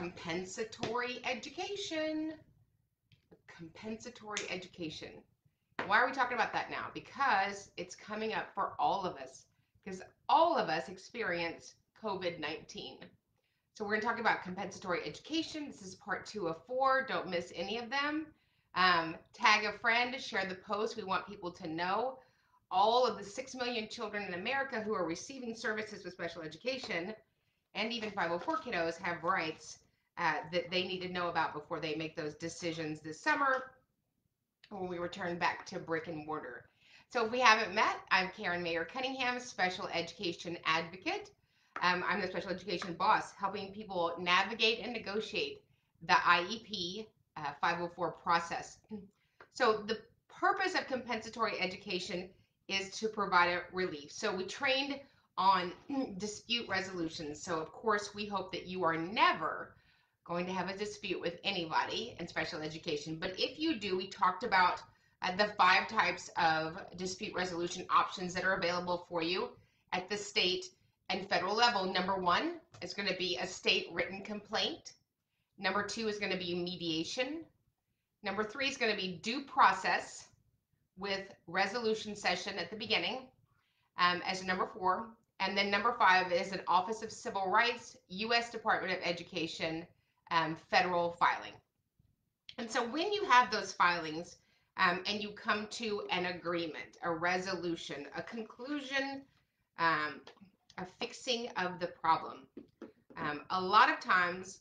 compensatory education. Compensatory education. Why are we talking about that now? Because it's coming up for all of us, because all of us experience COVID-19. So we're going to talk about compensatory education. This is part 2 of 4. Don't miss any of them. Tag a friend, share the post. We want people to know all of the 6 million children in America who are receiving services with special education, and even 504 kiddos have rights that they need to know about before they make those decisions this summer when we return back to brick and mortar. So if we haven't met, I'm Karen Mayer Cunningham, special education advocate. I'm the special education boss, helping people navigate and negotiate the IEP 504 process. So the purpose of compensatory education is to provide a relief. So we trained on dispute resolutions. So of course, we hope that you are never going to have a dispute with anybody in special education. But if you do, we talked about the 5 types of dispute resolution options that are available for you at the state and federal level. Number 1 is going to be a state written complaint. Number 2 is going to be mediation. Number 3 is going to be due process with resolution session at the beginning as number 4. And then number 5 is an Office of Civil Rights, U.S. Department of Education, federal filing. And so when you have those filings and you come to an agreement, a resolution, a conclusion, a fixing of the problem, a lot of times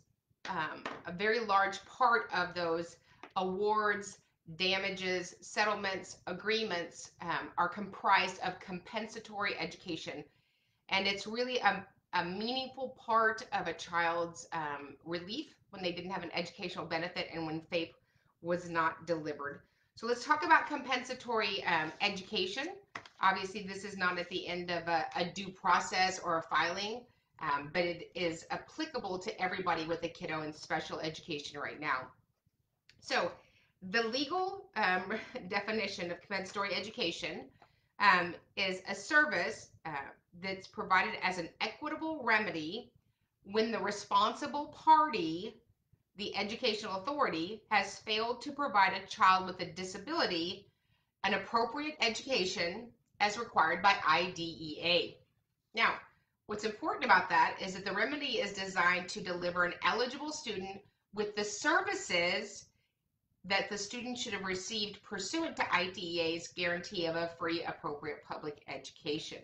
a very large part of those awards, damages, settlements, agreements are comprised of compensatory education. And it's really a meaningful part of a child's relief when they didn't have an educational benefit and when FAPE was not delivered. So let's talk about compensatory education. Obviously, this is not at the end of a due process or a filing, but it is applicable to everybody with a kiddo in special education right now. So the legal definition of compensatory education is a service that's provided as an equitable remedy when the responsible party, the educational authority, has failed to provide a child with a disability an appropriate education as required by IDEA. Now, what's important about that is that the remedy is designed to deliver an eligible student with the services that the student should have received pursuant to IDEA's guarantee of a free, appropriate public education.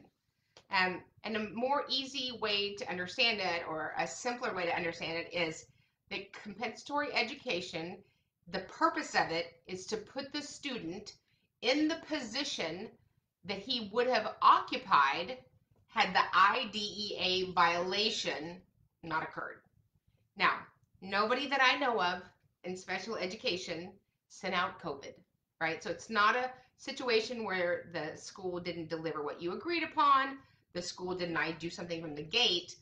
And a more easy way to understand it, or a simpler way to understand it, is that compensatory education, the purpose of it is to put the student in the position that he would have occupied had the IDEA violation not occurred. Now, nobody that I know of in special education sent out COVID, right? So it's not a situation where the school didn't deliver what you agreed upon, the school denied you something from the gate,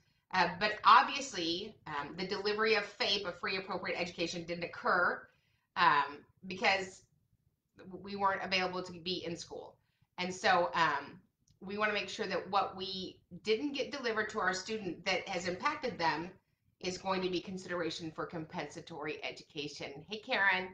but obviously the delivery of FAPE, a free appropriate education, didn't occur because we weren't available to be in school. And so we want to make sure that what we didn't get delivered to our student that has impacted them is going to be consideration for compensatory education. Hey, Karen.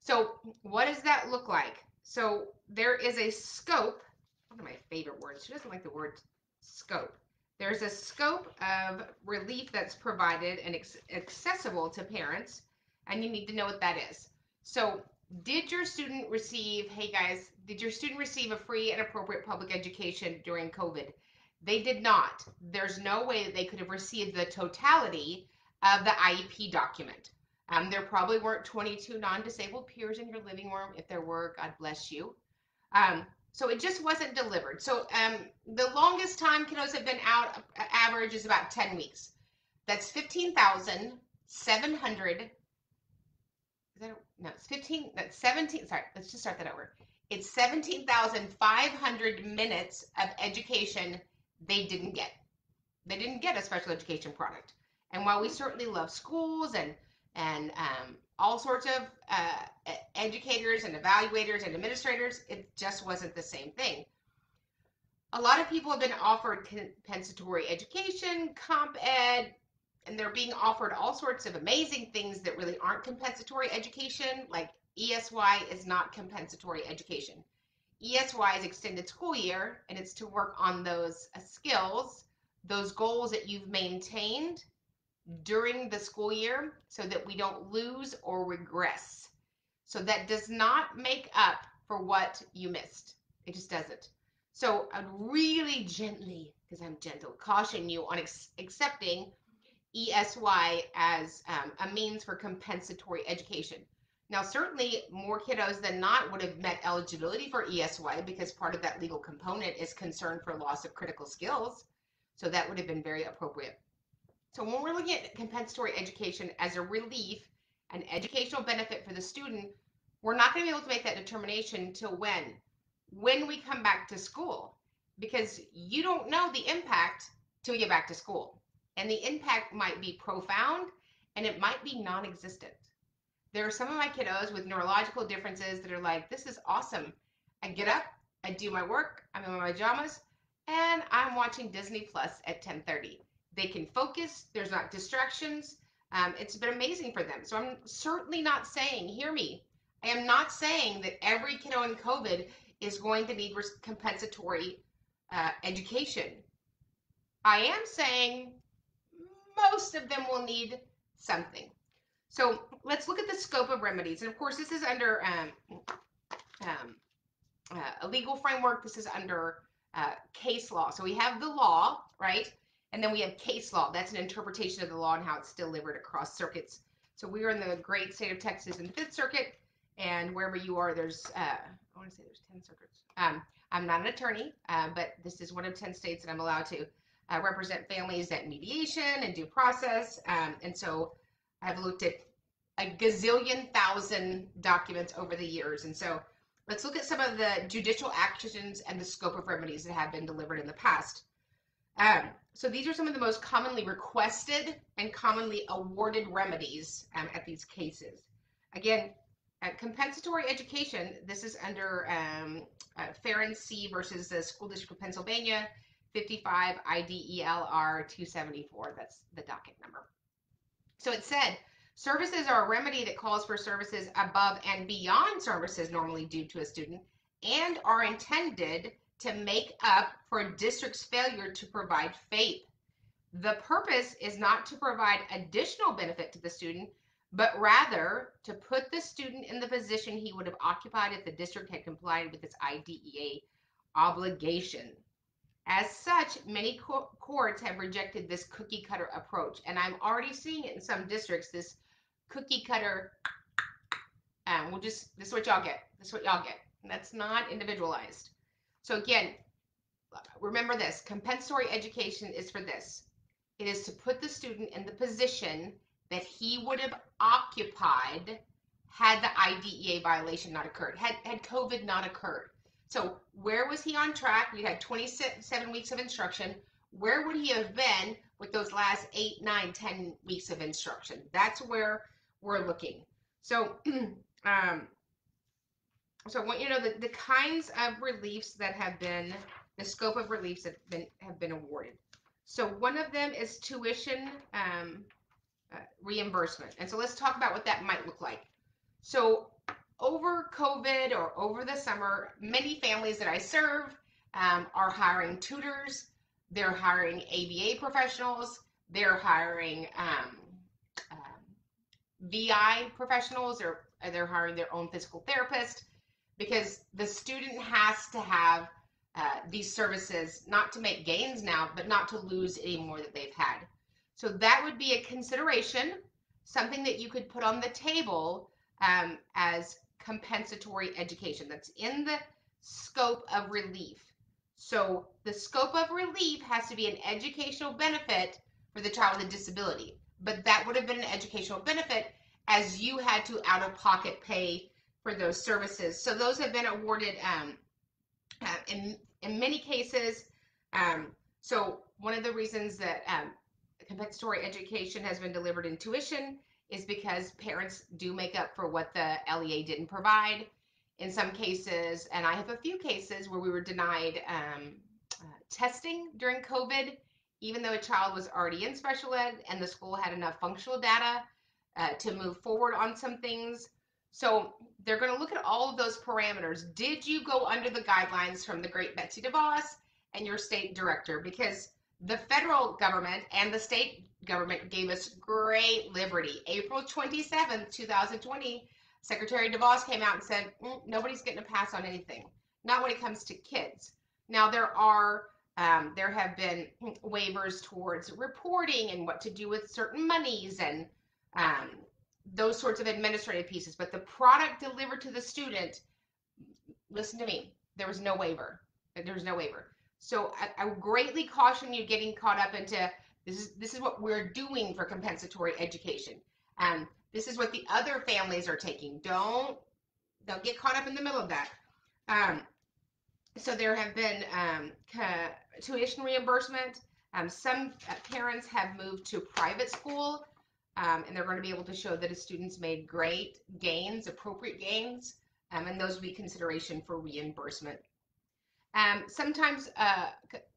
So what does that look like? So there is a scope, one of my favorite words. She doesn't like the word scope. There's a scope of relief that's provided and accessible to parents, and you need to know what that is. So did your student receive, hey guys, did your student receive a free and appropriate public education during COVID? They did not. There's no way that they could have received the totality of the IEP document. There probably weren't 22 non-disabled peers in your living room. If there were, God bless you. So it just wasn't delivered. So the longest time kiddos have been out, average, is about 10 weeks. That's 15,700. Is that a, no, it's 15, that's 17, sorry, let's just start that over. It's 17,500 minutes of education they didn't get. They didn't get a special education product. And while we certainly love schools and all sorts of educators and evaluators and administrators, it just wasn't the same thing. A lot of people have been offered compensatory education, comp ed, and they're being offered all sorts of amazing things that really aren't compensatory education, like ESY is not compensatory education. ESY is extended school year, and it's to work on those skills, those goals that you've maintained during the school year so that we don't lose or regress. So that does not make up for what you missed. It just doesn't. So I'd really gently, because I'm gentle, caution you on accepting ESY as a means for compensatory education. Now, certainly more kiddos than not would have met eligibility for ESY because part of that legal component is concern for loss of critical skills. So that would have been very appropriate. So when we're looking at compensatory education as a relief, an educational benefit for the student, we're not going to be able to make that determination till when we come back to school, because you don't know the impact till we get back to school. And the impact might be profound and it might be non-existent. There are some of my kiddos with neurological differences that are like, this is awesome. I get up, I do my work, I'm in my pajamas, and I'm watching Disney Plus at 10:30. They can focus, there's not distractions. It's been amazing for them. So I'm certainly not saying, hear me, I am not saying that every kiddo in COVID is going to need compensatory education. I am saying most of them will need something. So let's look at the scope of remedies. And of course, this is under a legal framework. This is under case law. So we have the law, right? And then we have case law. That's an interpretation of the law and how it's delivered across circuits. So we are in the great state of Texas in the Fifth Circuit. And wherever you are, there's, I want to say there's 10 circuits. I'm not an attorney, but this is one of 10 states that I'm allowed to represent families at mediation and due process. And so I've looked at a gazillion thousand documents over the years. And so let's look at some of the judicial actions and the scope of remedies that have been delivered in the past. So these are some of the most commonly requested and commonly awarded remedies at these cases. Again, compensatory education, this is under Farron C. versus the School District of Pennsylvania, 55 IDELR 274, that's the docket number. So it said, services are a remedy that calls for services above and beyond services normally due to a student and are intended to make up for a district's failure to provide FAPE. The purpose is not to provide additional benefit to the student, but rather to put the student in the position he would have occupied if the district had complied with its IDEA obligation. As such, many courts have rejected this cookie cutter approach, and I'm already seeing it in some districts, this cookie cutter, this is what y'all get, this is what y'all get. And that's not individualized. So again, remember this, compensatory education is for this. It is to put the student in the position that he would have occupied had the IDEA violation not occurred, had COVID not occurred. So where was he on track? We had 27 weeks of instruction. Where would he have been with those last 8, 9, 10 weeks of instruction? That's where we're looking. So, so I want you to know that the kinds of reliefs that have been, the scope of reliefs that have been awarded. So one of them is tuition reimbursement. And so let's talk about what that might look like. So over COVID or over the summer, many families that I serve are hiring tutors, they're hiring ABA professionals, they're hiring VI professionals, or they're hiring their own physical therapist, because the student has to have these services, not to make gains now, but not to lose any more that they've had. So that would be a consideration, something that you could put on the table as compensatory education. That's in the scope of relief. So the scope of relief has to be an educational benefit for the child with a disability, but that would have been an educational benefit as you had to out-of-pocket pay for those services. So those have been awarded in many cases. So one of the reasons that compensatory education has been delivered in tuition is because parents do make up for what the LEA didn't provide in some cases. And I have a few cases where we were denied testing during COVID even though a child was already in special ed and the school had enough functional data to move forward on some things. So they're going to look at all of those parameters. Did you go under the guidelines from the great Betsy DeVos and your state director? Because the federal government and the state government gave us great liberty. April 27th, 2020, Secretary DeVos came out and said, nobody's getting a pass on anything, not when it comes to kids. Now there have been waivers towards reporting and what to do with certain monies and those sorts of administrative pieces, but the product delivered to the student, listen to me, there was no waiver. There was no waiver. So I greatly caution you getting caught up into this is what we're doing for compensatory education. This is what the other families are taking. Don't get caught up in the middle of that. So there have been tuition reimbursement. Some parents have moved to private school, and they're going to be able to show that a student's made great gains, appropriate gains, and those will be consideration for reimbursement. Sometimes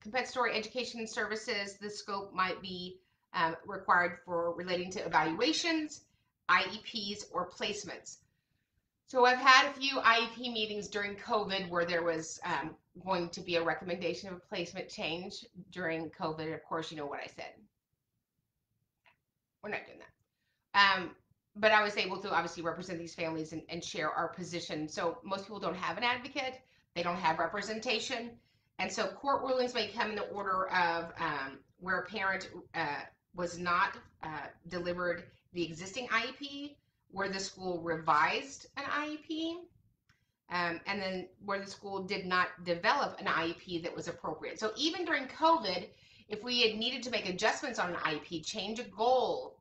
compensatory education services, the scope might be required for relating to evaluations, IEPs, or placements. So I've had a few IEP meetings during COVID where there was going to be a recommendation of a placement change during COVID. Of course, you know what I said. We're not doing that. But I was able to obviously represent these families and share our position. So most people don't have an advocate. They don't have representation. And so court rulings may come in the order of where a parent was not delivered the existing IEP, where the school revised an IEP, and then where the school did not develop an IEP that was appropriate. So even during COVID, if we had needed to make adjustments on an IEP, change a goal,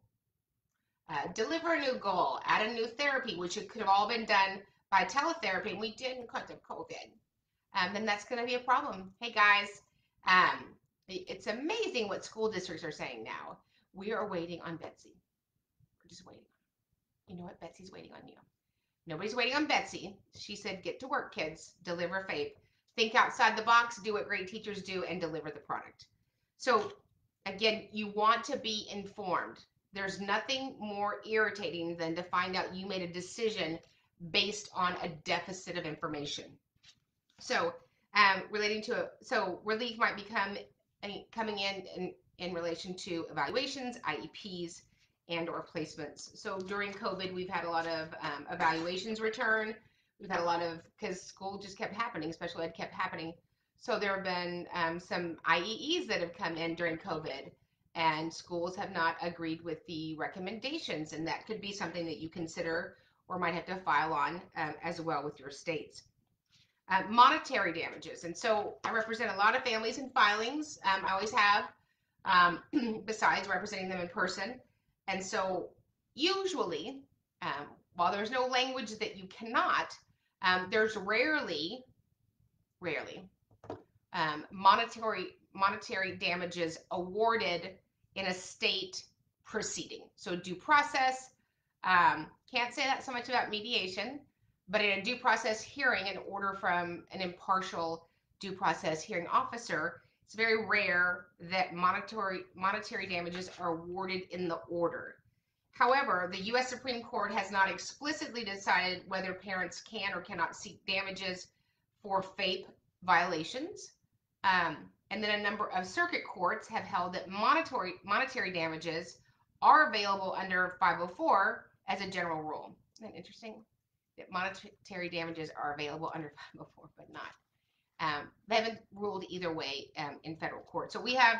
deliver a new goal, add a new therapy, which it could have all been done by teletherapy, and we didn't because of COVID, then that's going to be a problem. Hey guys, it's amazing what school districts are saying now. We are waiting on Betsy. We're just waiting. You know what? Betsy's waiting on you. Nobody's waiting on Betsy. She said, get to work, kids. Deliver FAPE. Think outside the box. Do what great teachers do and deliver the product. So, again, you want to be informed. There's nothing more irritating than to find out you made a decision based on a deficit of information. So, relating to relief might be coming in relation to evaluations, IEPs, and or placements. So during COVID, we've had a lot of evaluations return. We've had a lot of, because school just kept happening, special ed kept happening. So there have been some IEEs that have come in during COVID, and schools have not agreed with the recommendations. And that could be something that you consider or might have to file on as well with your states. Monetary damages. And so I represent a lot of families in filings. I always have, besides representing them in person. And so usually, while there's no language that you cannot, there's rarely monetary damages awarded in a state proceeding. So due process, can't say that so much about mediation, but in a due process hearing, an order from an impartial due process hearing officer, it's very rare that monetary damages are awarded in the order. However, the U.S. Supreme Court has not explicitly decided whether parents can or cannot seek damages for FAPE violations. And then a number of circuit courts have held that monetary damages are available under 504 as a general rule. Isn't that interesting? That monetary damages are available under 504, but not. They haven't ruled either way in federal court. So we have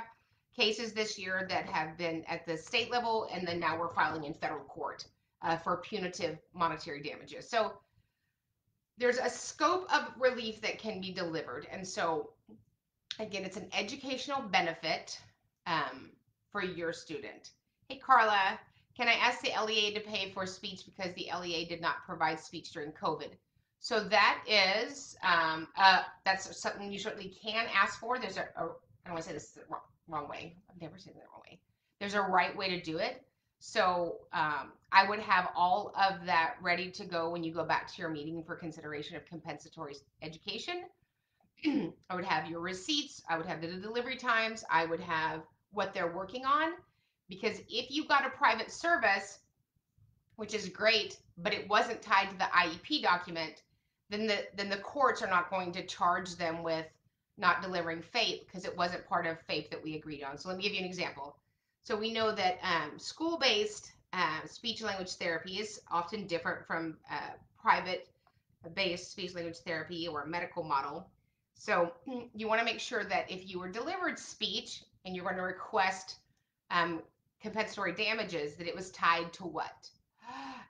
cases this year that have been at the state level, and then now we're filing in federal court for punitive monetary damages. So there's a scope of relief that can be delivered. And so, again, it's an educational benefit for your student. Hey, Carla, can I ask the LEA to pay for speech because the LEA did not provide speech during COVID? So that is, that's something you certainly can ask for. There's I don't want to say this the wrong way. I've never said it the wrong way. There's a right way to do it. So I would have all of that ready to go when you go back to your meeting for consideration of compensatory education. I would have your receipts. I would have the delivery times. I would have what they're working on. Because if you got a private service, which is great, but it wasn't tied to the IEP document, then the courts are not going to charge them with not delivering FAPE because it wasn't part of FAPE that we agreed on. So let me give you an example. So we know that school-based speech language therapy is often different from private-based speech language therapy or medical model. So you want to make sure that if you were delivered speech and you're going to request compensatory damages, that it was tied to what?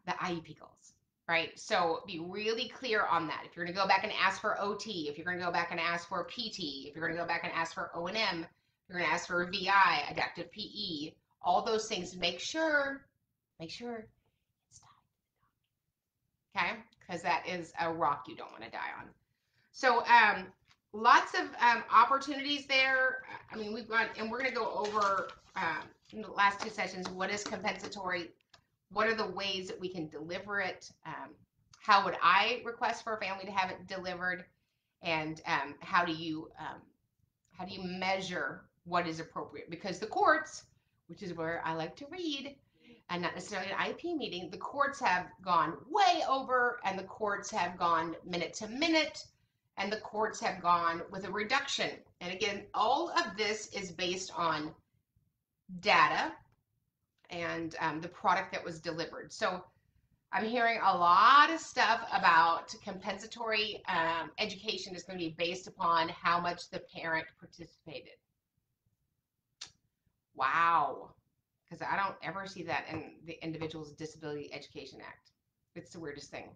The IEP goals, right? So be really clear on that. If you're going to go back and ask for OT, if you're going to go back and ask for PT, if you're going to go back and ask for O&M, you're going to ask for a VI, adaptive PE, all those things. Make sure it's tied. Okay? Because that is a rock you don't want to die on. So lots of opportunities there. I mean, we've got, and we're going to go over in the last two sessions, what is compensatory? What are the ways that we can deliver it? How would I request for a family to have it delivered? And how do you measure what is appropriate? Because the courts, which is where I like to read, and not necessarily an IEP meeting, the courts have gone way over, and the courts have gone minute to minute, and the courts have gone with a reduction. And again, all of this is based on data and the product that was delivered. So I'm hearing a lot of stuff about compensatory education is going to be based upon how much the parent participated. Wow. Because I don't ever see that in the Individuals with Disability Education Act. It's the weirdest thing.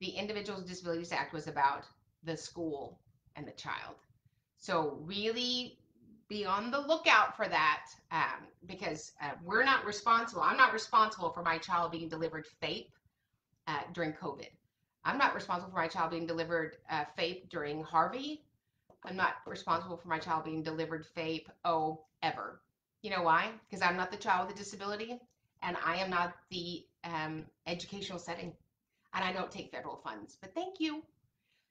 The Individuals with Disabilities Act was about the school and the child. So really be on the lookout for that because we're not responsible. I'm not responsible for my child being delivered FAPE during COVID. I'm not responsible for my child being delivered FAPE during Harvey. I'm not responsible for my child being delivered FAPE, oh, ever. You know why? Because I'm not the child with a disability, and I am not the educational setting, and I don't take federal funds, but thank you.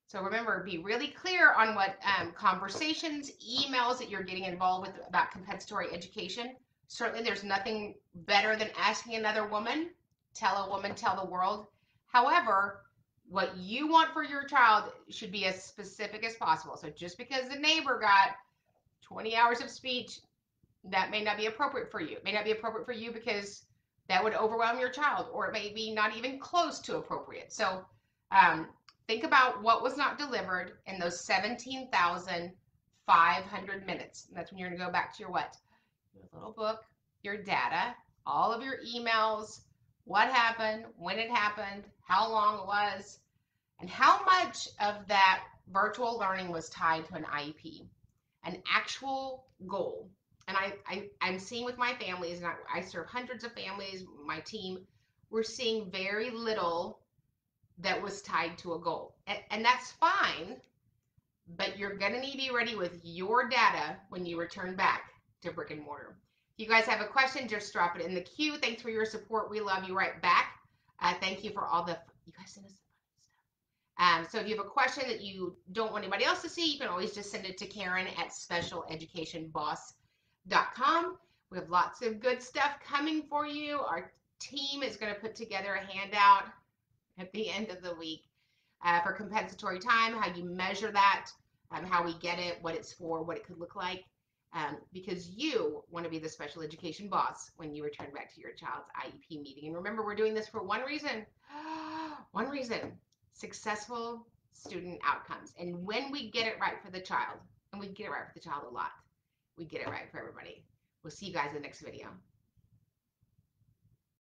So remember, be really clear on what conversations, emails that you're getting involved with about compensatory education. Certainly there's nothing better than asking another woman. Tell a woman, tell the world. However, what you want for your child should be as specific as possible. So just because the neighbor got 20 hours of speech, that may not be appropriate for you. It may not be appropriate for you because that would overwhelm your child, or it may be not even close to appropriate. So think about what was not delivered in those 17,500 minutes. And that's when you're going to go back to your what? Your little book, your data, all of your emails, what happened, when it happened, how long it was, and how much of that virtual learning was tied to an IEP, an actual goal. And I'm seeing with my families, and I serve hundreds of families, my team, we're seeing very little that was tied to a goal. And that's fine, but you're gonna need to be ready with your data when you return back to brick and mortar. If you guys have a question, just drop it in the queue. Thanks for your support. We love you right back. Thank you for all the, you guys send us some fun stuff. So if you have a question that you don't want anybody else to see, you can always just send it to Karen at specialeducationboss.com. We have lots of good stuff coming for you. Our team is gonna put together a handout at the end of the week for compensatory time, how you measure that, how we get it, what it's for, what it could look like, because you want to be the special education boss when you return back to your child's IEP meeting. And remember, we're doing this for one reason, successful student outcomes. And when we get it right for the child, and we get it right for the child a lot, we get it right for everybody. We'll see you guys in the next video.